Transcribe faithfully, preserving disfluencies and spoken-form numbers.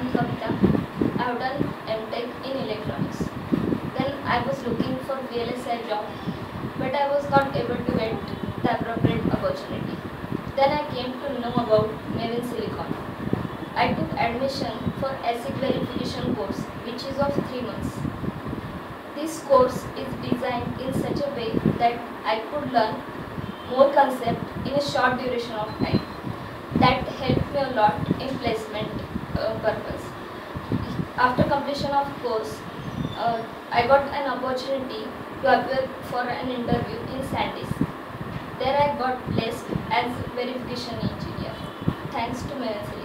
and Kavita. I have done M Tech in electronics. Then I was looking for V L S I job, but I was not able to get the appropriate opportunity. Then I came to know about Maven Silicon. I took admission for ASIC verification course, which is of three months. This course is designed in such a way that I could learn more concept in a short duration of time. That helped me a lot in placement uh, purpose. After completion of course, uh, I got an opportunity to appear for an interview in SanDisk. There I got placed as verification engineer, thanks to Maven Silicon.